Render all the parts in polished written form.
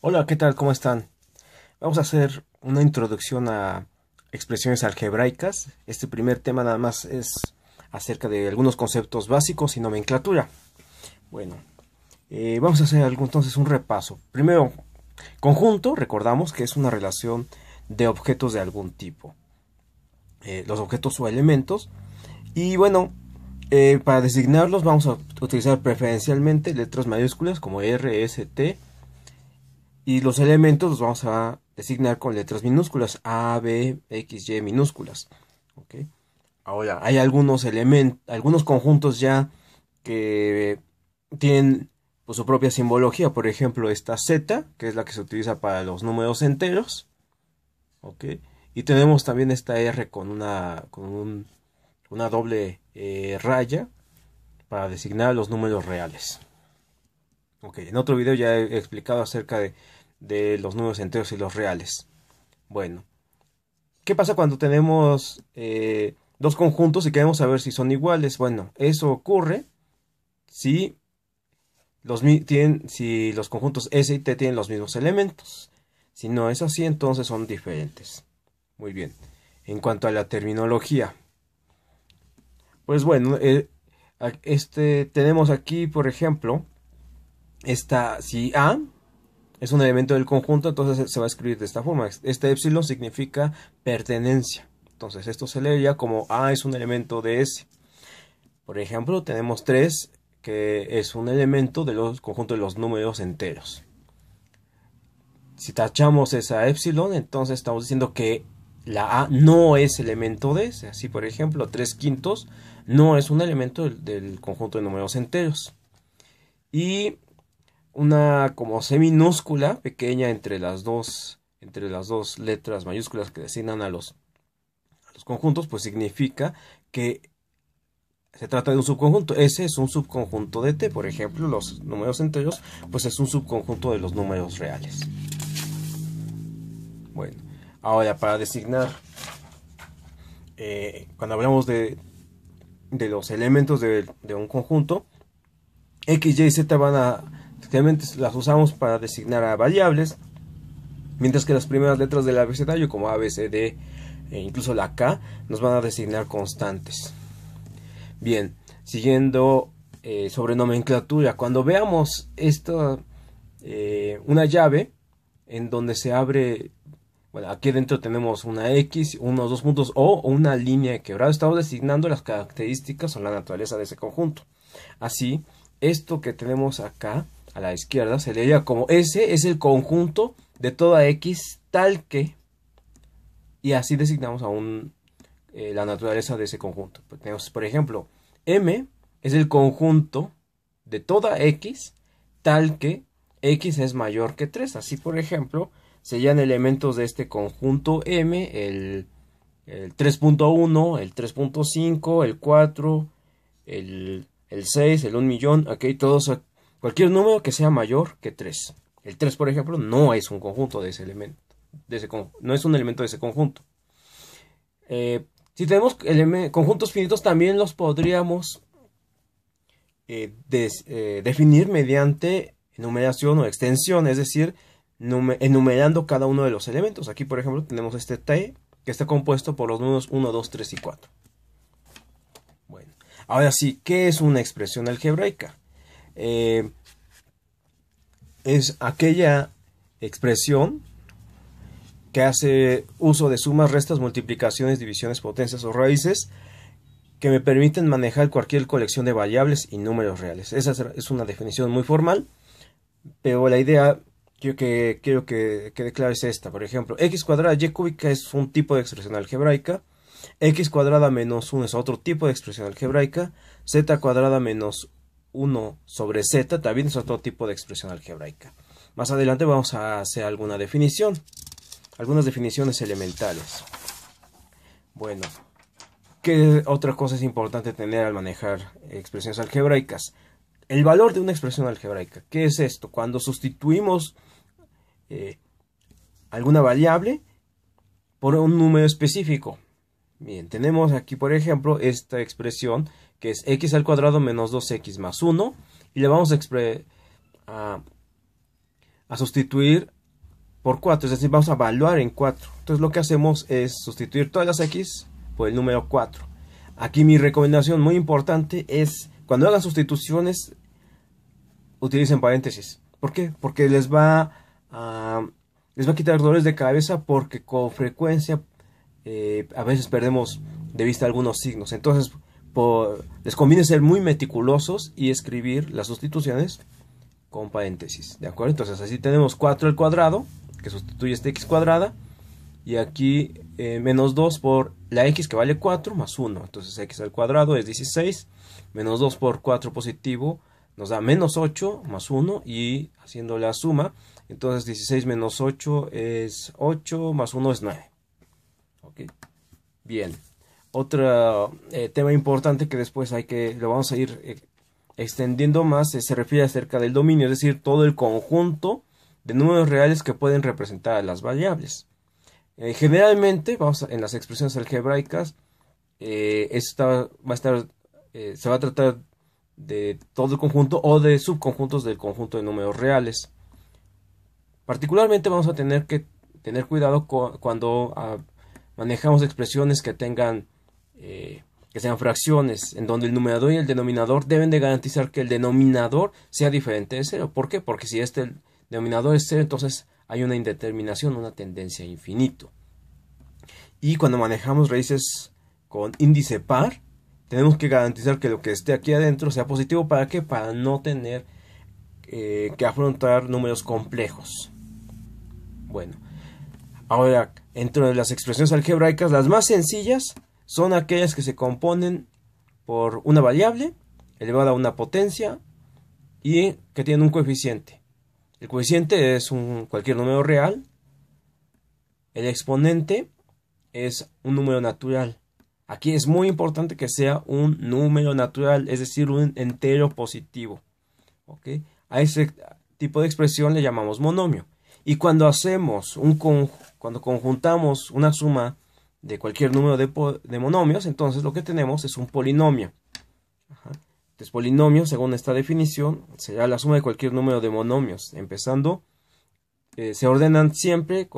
Hola, ¿qué tal? ¿Cómo están? Vamos a hacer una introducción a expresiones algebraicas. Este primer tema nada más es acerca de algunos conceptos básicos y nomenclatura. Bueno, vamos a hacer entonces un repaso. Primero, conjunto, recordamos que es una relación de objetos de algún tipo. Los objetos o elementos. Y bueno, para designarlos vamos a utilizar preferencialmente letras mayúsculas como R, S, T. Y los elementos los vamos a designar con letras minúsculas. A, B, X, Y minúsculas. ¿Okay? Ahora, hay algunos conjuntos ya que tienen pues, su propia simbología. Por ejemplo, esta Z, que es la que se utiliza para los números enteros. ¿Okay? Y tenemos también esta R con una doble raya para designar los números reales. Okay, en otro video ya he explicado acerca de los números enteros y los reales. Bueno, ¿qué pasa cuando tenemos dos conjuntos y queremos saber si son iguales? Bueno, eso ocurre si los conjuntos S y T tienen los mismos elementos. Si no es así, entonces son diferentes. Muy bien. En cuanto a la terminología, pues bueno, tenemos aquí, por ejemplo, si A es un elemento del conjunto, entonces se va a escribir de esta forma. Este epsilon significa pertenencia. Entonces esto se leería como A es un elemento de S. Por ejemplo, tenemos 3, que es un elemento del conjunto de los números enteros. Si tachamos esa epsilon, entonces estamos diciendo que la A no es elemento de S. Así, por ejemplo, 3/5 no es un elemento del conjunto de números enteros. Y una como C minúscula, pequeña entre las dos letras mayúsculas que designan a los conjuntos, pues significa que se trata de un subconjunto. S es un subconjunto de T, por ejemplo, los números enteros, pues es un subconjunto de los números reales. Bueno, ahora para designar, cuando hablamos de los elementos de un conjunto, X, Y y Z realmente las usamos para designar a variables, mientras que las primeras letras del abecedario, como A, B, C, D e incluso la K, nos van a designar constantes. Bien, siguiendo sobre nomenclatura, cuando veamos una llave en donde se abre, bueno, aquí dentro tenemos una X, unos dos puntos o una línea de quebrado, estamos designando las características o la naturaleza de ese conjunto. Así, esto que tenemos acá a la izquierda se leía como S es el conjunto de toda X tal que, y así designamos aún la naturaleza de ese conjunto. Tenemos, por ejemplo, M es el conjunto de toda X tal que X es mayor que 3. Así, por ejemplo, serían elementos de este conjunto M el 3.1, el 3.5, el 4, el 6, el 1 millón, aquí todos, cualquier número que sea mayor que 3. El 3, por ejemplo, no es un conjunto de ese elemento. No es un elemento de ese conjunto. Si tenemos conjuntos finitos, también los podríamos definir mediante enumeración o extensión, es decir, enumerando cada uno de los elementos. Aquí, por ejemplo, tenemos este T, que está compuesto por los números 1, 2, 3 y 4. Ahora sí, ¿qué es una expresión algebraica? Es aquella expresión que hace uso de sumas, restas, multiplicaciones, divisiones, potencias o raíces que me permiten manejar cualquier colección de variables y números reales. Esa es una definición muy formal, pero la idea que quiero que quede clara es esta. Por ejemplo, x cuadrada y cúbica es un tipo de expresión algebraica. X cuadrada menos 1 es otro tipo de expresión algebraica. Z cuadrada menos 1 sobre Z también es otro tipo de expresión algebraica. Más adelante vamos a hacer algunas definiciones elementales. Bueno, ¿qué otra cosa es importante tener al manejar expresiones algebraicas? El valor de una expresión algebraica. ¿Qué es esto? Cuando sustituimos alguna variable por un número específico. Bien, tenemos aquí, por ejemplo, esta expresión que es x al cuadrado menos 2x más 1. Y le vamos a, expre a, a sustituir por 4, es decir, vamos a evaluar en 4. Entonces lo que hacemos es sustituir todas las x por el número 4. Aquí mi recomendación muy importante es, cuando hagan sustituciones, utilicen paréntesis. ¿Por qué? Porque les va a quitar dolores de cabeza, porque con frecuencia a veces perdemos de vista algunos signos. Entonces les conviene ser muy meticulosos y escribir las sustituciones con paréntesis, ¿de acuerdo? Entonces así tenemos 4 al cuadrado, que sustituye esta x cuadrada, y aquí menos 2 por la x, que vale 4, más 1. Entonces x al cuadrado es 16, menos 2 por 4 positivo nos da menos 8, más 1, y haciendo la suma, entonces 16 menos 8 es 8, más 1 es 9. ¿Okay? Bien, otro tema importante que después lo vamos a ir extendiendo más, se refiere acerca del dominio, es decir, todo el conjunto de números reales que pueden representar a las variables. Generalmente, en las expresiones algebraicas, se va a tratar de todo el conjunto o de subconjuntos del conjunto de números reales. Particularmente vamos a tener que tener cuidado cuando manejamos expresiones que tengan que sean fracciones, en donde el numerador y el denominador deben de garantizar que el denominador sea diferente de 0. ¿Por qué? Porque si este denominador es 0, entonces hay una indeterminación, una tendencia a infinito. Y cuando manejamos raíces con índice par, tenemos que garantizar que lo que esté aquí adentro sea positivo. ¿Para qué? Para no tener que afrontar números complejos. Bueno, ahora, dentro de las expresiones algebraicas, las más sencillas son aquellas que se componen por una variable elevada a una potencia y que tienen un coeficiente. El coeficiente es cualquier número real. El exponente es un número natural. Aquí es muy importante que sea un número natural, es decir, un entero positivo. ¿Okay? A ese tipo de expresión le llamamos monomio. Y cuando cuando conjuntamos una suma de cualquier número de monomios, entonces lo que tenemos es un polinomio. Ajá. Entonces, polinomio, según esta definición, será la suma de cualquier número de monomios. Empezando, se ordenan siempre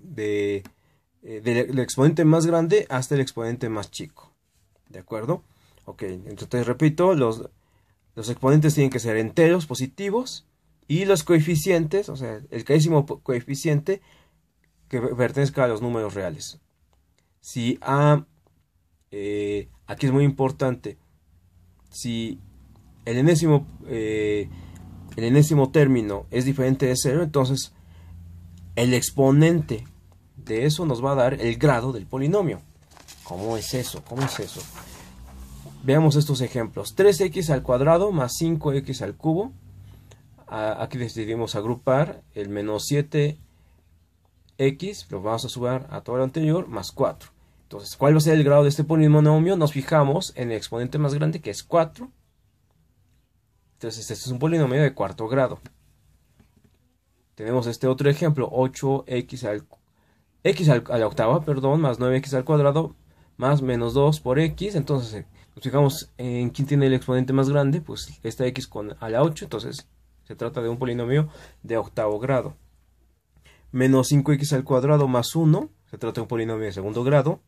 del exponente más grande hasta el exponente más chico. ¿De acuerdo? Ok, entonces repito, los exponentes tienen que ser enteros positivos, y los coeficientes, o sea, el carísimo coeficiente que pertenezca a los números reales. Si aquí es muy importante, si el enésimo término es diferente de 0, entonces el exponente de eso nos va a dar el grado del polinomio. ¿Cómo es eso? ¿Cómo es eso? Veamos estos ejemplos. 3x al cuadrado más 5x al cubo. Aquí decidimos agrupar el menos 7 x, lo vamos a sumar a todo lo anterior, más 4. Entonces, ¿cuál va a ser el grado de este polinomio? Nos fijamos en el exponente más grande, que es 4. Entonces, este es un polinomio de cuarto grado. Tenemos este otro ejemplo, 8x a la octava, perdón, más 9x al cuadrado, más menos 2 por x. Entonces, nos fijamos en quién tiene el exponente más grande, pues esta x a la 8, entonces se trata de un polinomio de octavo grado. Menos 5x al cuadrado más 1, se trata de un polinomio de segundo grado.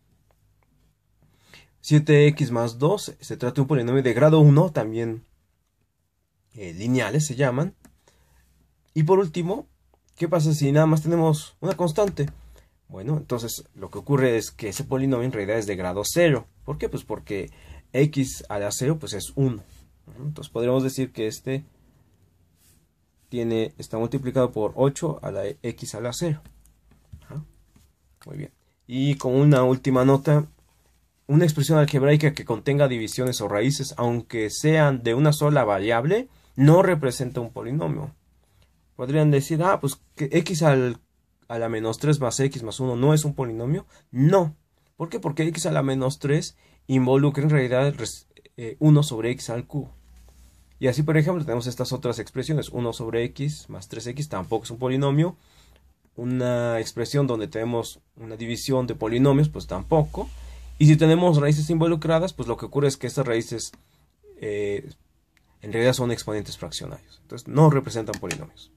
7x más 2, se trata de un polinomio de grado 1, también lineales se llaman. Y por último, ¿qué pasa si nada más tenemos una constante? Bueno, entonces lo que ocurre es que ese polinomio en realidad es de grado 0. ¿Por qué? Pues porque x a la 0 pues es 1. Entonces podríamos decir que este está multiplicado por 8 a la x a la 0. Ajá. Muy bien. Y como una última nota, una expresión algebraica que contenga divisiones o raíces, aunque sean de una sola variable, no representa un polinomio. Podrían decir, pues que x a la menos 3 más x más 1 no es un polinomio. No. ¿Por qué? Porque x a la menos 3 involucra en realidad 1 sobre x al cubo. Y así, por ejemplo, tenemos estas otras expresiones. 1 sobre x más 3x tampoco es un polinomio. Una expresión donde tenemos una división de polinomios, pues tampoco. Y si tenemos raíces involucradas, pues lo que ocurre es que estas raíces en realidad son exponentes fraccionarios. Entonces, no representan polinomios.